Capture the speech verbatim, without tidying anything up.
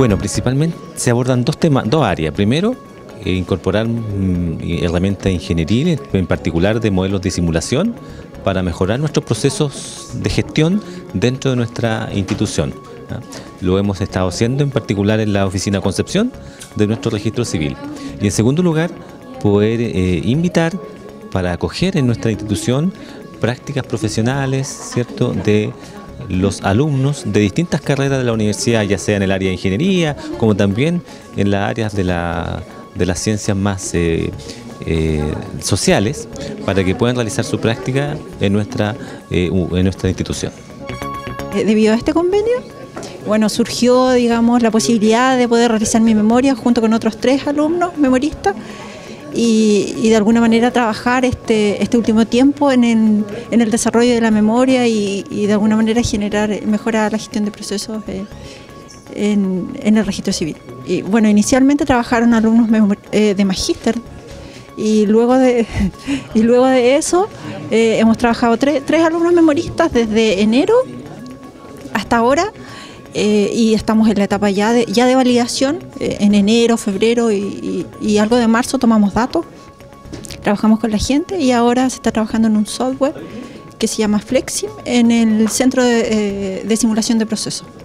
Bueno, principalmente se abordan dos temas, dos áreas. Primero, eh, incorporar mm, herramientas ingenieriles, en particular de modelos de simulación, para mejorar nuestros procesos de gestión dentro de nuestra institución. ¿Ah? Lo hemos estado haciendo en particular en la Oficina Concepción de nuestro registro civil. Y en segundo lugar, poder eh, invitar para acoger en nuestra institución prácticas profesionales, ¿cierto?, de los alumnos de distintas carreras de la universidad, ya sea en el área de ingeniería, como también en las áreas de, la, de las ciencias más eh, eh, sociales, para que puedan realizar su práctica en nuestra, eh, en nuestra institución. Debido a este convenio, bueno, surgió, digamos, la posibilidad de poder realizar mi memoria junto con otros tres alumnos memoristas, Y, y de alguna manera trabajar este, este último tiempo en el, en el desarrollo de la memoria y, y de alguna manera generar, mejorar la gestión de procesos eh, en, en el registro civil. Y bueno, inicialmente trabajaron alumnos eh, de magíster y luego de, y luego de eso eh, hemos trabajado tre, tres alumnos memoristas desde enero hasta ahora. Eh, y estamos en la etapa ya de, ya de validación, eh, en enero, febrero y, y, y algo de marzo tomamos datos, trabajamos con la gente y ahora se está trabajando en un software que se llama Flexim en el Centro de, eh, de Simulación de Procesos.